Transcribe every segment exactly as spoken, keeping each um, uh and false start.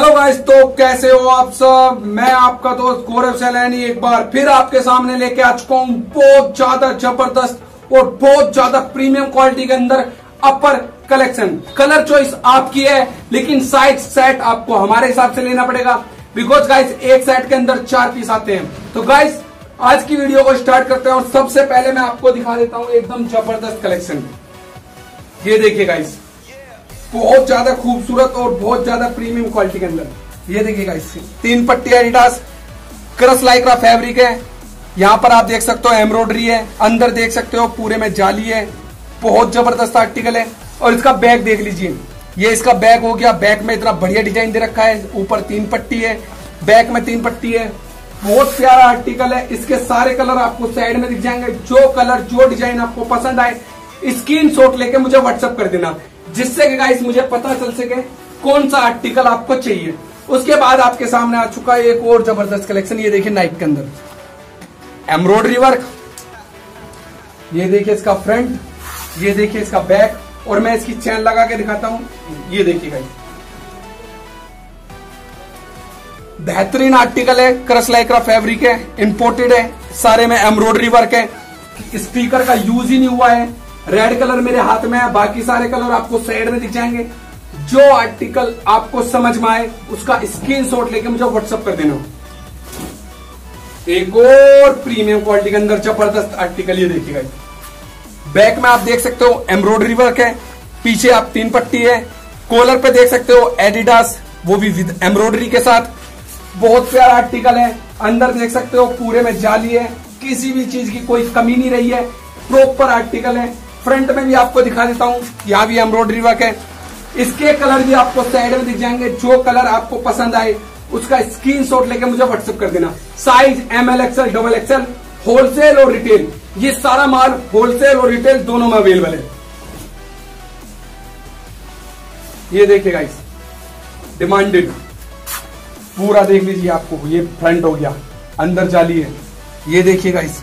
Hello guys, तो कैसे हो आप सब। मैं आपका दोस्त गौरव शहलानी एक बार फिर आपके सामने लेके आ चुका हूँ बहुत ज्यादा जबरदस्त और बहुत ज्यादा प्रीमियम क्वालिटी के अंदर अपर कलेक्शन। कलर चॉइस आपकी है, लेकिन साइज सेट आपको हमारे हिसाब से लेना पड़ेगा, बिकॉज गाइस एक सेट के अंदर चार पीस आते हैं। तो गाइस आज की वीडियो को स्टार्ट करते हैं और सबसे पहले मैं आपको दिखा देता हूँ एकदम जबरदस्त कलेक्शन। ये देखिए गाइस, बहुत ज्यादा खूबसूरत और बहुत ज्यादा प्रीमियम क्वालिटी के अंदर। ये देखिए गाइस, तीन पट्टी एडिडास क्रस लाइक्रा फैब्रिक है। यहाँ पर आप देख सकते हो एम्ब्रॉयडरी है, अंदर देख सकते हो पूरे में जाली है। बहुत जबरदस्त आर्टिकल है। और इसका बैग देख लीजिए, ये इसका बैग हो गया। बैग में इतना बढ़िया डिजाइन दे रखा है, ऊपर तीन पट्टी है, बैग में तीन पट्टी है। बहुत प्यारा आर्टिकल है। इसके सारे कलर आपको साइड में दिख जाएंगे। जो कलर जो डिजाइन आपको पसंद आए स्क्रीनशॉट लेके मुझे व्हाट्सएप कर देना, जिससे कि गाइस मुझे पता चल सके कौन सा आर्टिकल आपको चाहिए। उसके बाद आपके सामने आ चुका है एक और जबरदस्त कलेक्शन। ये देखिए नाइक के अंदर एम्ब्रॉयडरी वर्क। ये देखिए इसका फ्रंट, ये देखिए इसका बैक, और मैं इसकी चैन लगा के दिखाता हूं। ये देखिए गाइस, बेहतरीन आर्टिकल है। क्रश लाइक्रा फैब्रिक है, इंपोर्टेड है, सारे में एम्ब्रॉयडरी वर्क है। स्पीकर का यूज ही नहीं हुआ है। रेड कलर मेरे हाथ में है, बाकी सारे कलर आपको साइड में दिख जाएंगे। जो आर्टिकल आपको समझ में आए उसका स्क्रीनशॉट लेके मुझे व्हाट्सएप कर देना। एक और प्रीमियम क्वालिटी के अंदर जबरदस्त आर्टिकल। ये देखिएगा, बैक में आप देख सकते हो एम्ब्रॉयडरी वर्क है, पीछे आप तीन पट्टी है, कॉलर पे देख सकते हो एडिडास, वो भी विद एम्ब्रॉयडरी के साथ। बहुत प्यारा आर्टिकल है। अंदर देख सकते हो पूरे में जाली है, किसी भी चीज की कोई कमी नहीं रही है, प्रॉपर आर्टिकल है। फ्रंट में भी आपको दिखा देता हूँ, यहाँ भी एम्ब्रॉयडरी वर्क है। इसके कलर भी आपको साइड में दिख जाएंगे। जो कलर आपको पसंद आए उसका स्क्रीनशॉट लेके मुझे व्हाट्सएप कर देना। Size M L XL, double XL, wholesale और रिटेल, ये सारा माल होलसेल और रिटेल दोनों में अवेलेबल है। ये देखिए गाइस, डिमांडेड पूरा देख लीजिए आपको। ये फ्रंट हो गया, अंदर जाली है। ये देखिए गाइस,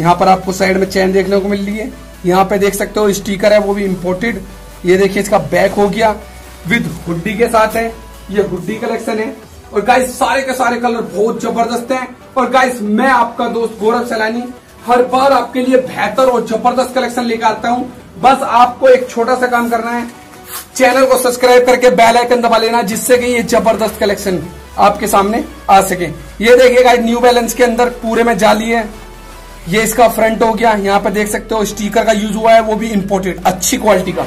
यहाँ पर आपको साइड में चैन देखने को मिल रही है। यहाँ पे देख सकते हो स्टिकर है, वो भी इंपोर्टेड। ये देखिए इसका बैक हो गया, विद हुडी के साथ है। ये हुडी कलेक्शन है। और गाइस सारे के सारे कलर बहुत जबरदस्त हैं। और गाइस मैं आपका दोस्त गौरव शहलानी हर बार आपके लिए बेहतर और जबरदस्त कलेक्शन लेकर आता हूँ। बस आपको एक छोटा सा काम करना है, चैनल को सब्सक्राइब करके बेल आइकन दबा लेना, जिससे कि ये जबरदस्त कलेक्शन आपके सामने आ सके। ये देखिए गाइस, न्यू बैलेंस के अंदर पूरे में जाली है। ये इसका फ्रंट हो गया, यहाँ पे देख सकते हो स्टिकर का यूज हुआ है, वो भी इंपोर्टेड, अच्छी क्वालिटी का।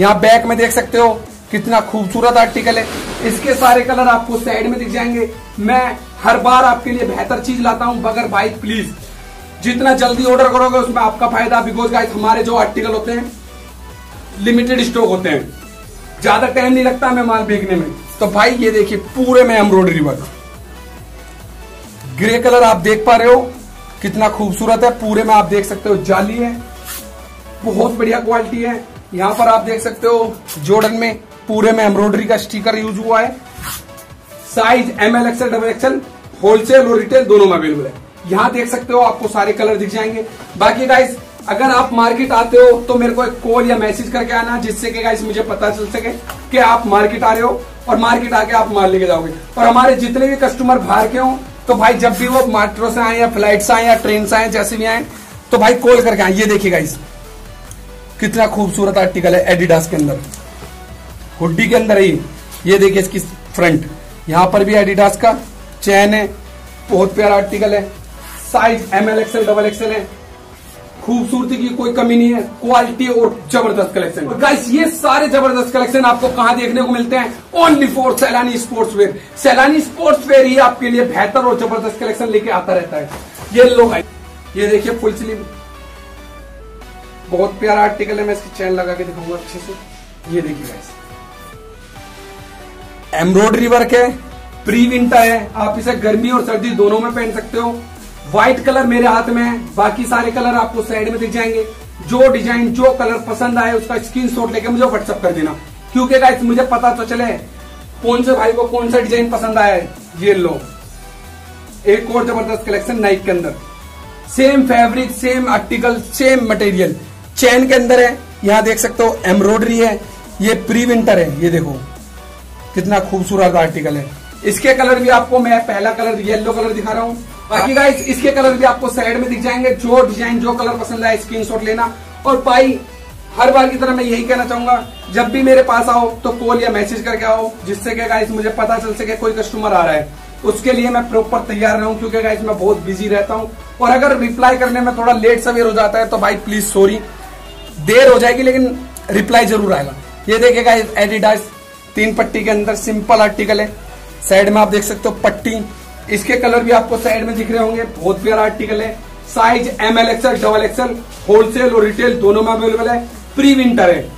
यहाँ बैक में देख सकते हो कितना खूबसूरत आर्टिकल है। इसके सारे कलर आपको साइड में दिख जाएंगे। मैं हर बार आपके लिए बेहतर चीज लाता हूँ। बगैर भाई प्लीज जितना जल्दी ऑर्डर करोगे उसमें आपका फायदा, बिकॉज गाइस हमारे जो आर्टिकल होते हैं लिमिटेड स्टॉक होते हैं, ज्यादा टाइम नहीं लगता हमें माल बेचने में। तो भाई ये देखिए पूरे में एम्ब्रॉयडरी वर्क, ग्रे कलर आप देख पा रहे हो कितना खूबसूरत है। पूरे में आप देख सकते हो जाली है, बहुत बढ़िया क्वालिटी है। यहाँ पर आप देख सकते हो जॉर्डन में पूरे में एम्ब्रॉयडरी का स्टिकर यूज हुआ है। Size M L XL, double XL, wholesale और रिटेल दोनों में अवेलेबल है। यहाँ देख सकते हो आपको सारे कलर दिख जाएंगे। बाकी गाइस अगर आप मार्केट आते हो तो मेरे को एक कॉल या मैसेज करके आना, जिससे कि गाइस मुझे पता चल सके कि आप मार्केट आ रहे हो, और मार्केट आके आप माल लेके जाओगे। और हमारे जितने भी कस्टमर बाहर के हों तो भाई जब भी वो मेट्रो से आए या फ्लाइट से आए या ट्रेन से आए, जैसे भी आए, तो भाई कॉल करके आए। ये देखिए गाइस कितना खूबसूरत आर्टिकल है। एडिडास के अंदर हुडी के अंदर है। ये देखिए इसकी फ्रंट, यहाँ पर भी एडिडास का चैन है। बहुत प्यारा आर्टिकल है। Size M L XL, double XL है। खूबसूरती की कोई कमी नहीं है, क्वालिटी और जबरदस्त कलेक्शन। और गाइस ये सारे जबरदस्त कलेक्शन आपको कहाँ देखने को मिलते हैं? Only for Sahlani sports wear. Sahlani sports wear ही आपके लिए बेहतर और जबरदस्त कलेक्शन लेके आता रहता है। ये लो गाइस, ये देखिए फुल स्लीव, बहुत प्यारा आर्टिकल है। मैं इसकी चैन लगा के दिखाऊंगा अच्छे से। ये देखिए गाइस, एम्ब्रॉयडरी वर्क है, प्री विंटर है, आप इसे गर्मी और सर्दी दोनों में पहन सकते हो। व्हाइट कलर मेरे हाथ में है, बाकी सारे कलर आपको साइड में दिख जाएंगे। जो डिजाइन जो कलर पसंद आए उसका स्क्रीनशॉट लेके मुझे व्हाट्सएप कर देना, क्योंकि गाइस मुझे पता तो चले कौन से भाई को कौन सा डिजाइन पसंद आया है। ये लो एक और जबरदस्त कलेक्शन नाइक के अंदर। Same fabric, same article, same material. Chain के अंदर है, यहाँ देख सकते हो एम्ब्रॉयडरी है। ये प्री विंटर है। ये देखो कितना खूबसूरत आर्टिकल है। इसके कलर भी आपको, मैं पहला कलर येलो कलर दिखा रहा हूँ, बाकी गाइस इसके कलर भी आपको साइड में दिख जाएंगे। जो डिजाइन जो कलर पसंद आए स्क्रीनशॉट लेना। और भाई हर बार की तरह मैं यही कहना चाहूंगा, जब भी मेरे पास आओ तो कॉल या मैसेज करके आओ, जिससे कि गाइस मुझे पता चल सके कोई कस्टमर आ रहा है, उसके लिए मैं प्रॉपर तैयार रहूं, क्योंकि गाइस मैं बहुत बिजी रहता हूं। और अगर रिप्लाई करने में थोड़ा लेट सवेर हो जाता है तो भाई प्लीज सॉरी, देर हो जाएगी लेकिन रिप्लाई जरूर आएगा। ये देखिए गाइस एडिडास तीन पट्टी के अंदर सिंपल आर्टिकल है, साइड में आप देख सकते हो पट्टी, इसके कलर भी आपको साइड में दिख रहे होंगे। बहुत प्यारा आर्टिकल है, size M L XL double XL wholesale और रिटेल दोनों में अवेलेबल है, प्री विंटर है।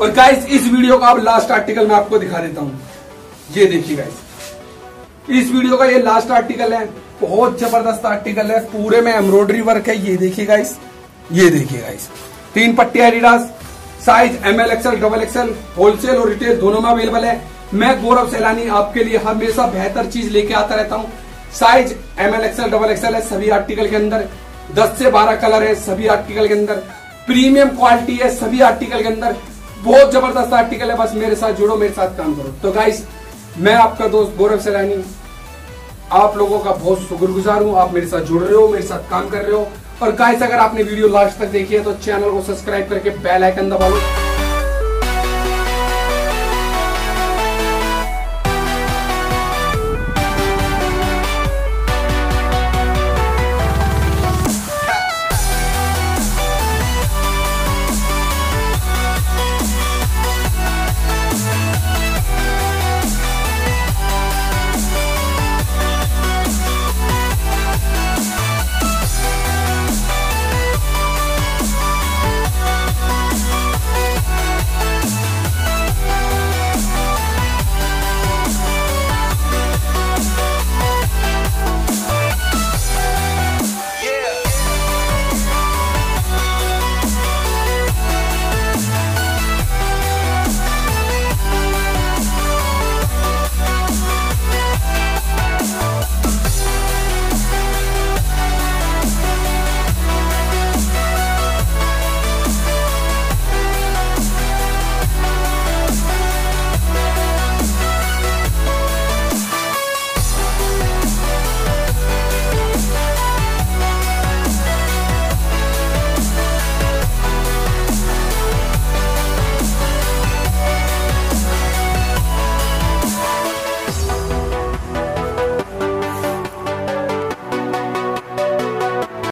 और गाइस इस वीडियो का आप लास्ट आर्टिकल मैं आपको दिखा देता हूं, ये देखिए गाइस इस वीडियो का ये लास्ट आर्टिकल है। बहुत जबरदस्त आर्टिकल है, पूरे में एम्ब्रॉयडरी वर्क है। ये देखिए गाइस, ये देखिए गाइस तीन पट्टी Adidas, size M L XL double XL wholesale और रिटेल दोनों में अवेलेबल है। मैं गौरव शहलानी आपके लिए हमेशा बेहतर चीज लेके आता रहता हूँ। Size M L XL double XL है सभी आर्टिकल के अंदर, दस से बारह कलर है सभी आर्टिकल के अंदर, प्रीमियम क्वालिटी है सभी आर्टिकल के अंदर। बहुत जबरदस्त आर्टिकल है, बस मेरे साथ जुड़ो, मेरे साथ काम करो। तो गाइस मैं आपका दोस्त गौरव शहलानी आप लोगों का बहुत शुक्रगुजार हूँ, आप मेरे साथ जुड़ रहे हो, मेरे साथ काम कर रहे हो। और गाइस अगर आपने वीडियो लास्ट तक देखी है तो चैनल को सब्सक्राइब करके बेल आइकन दबा लो।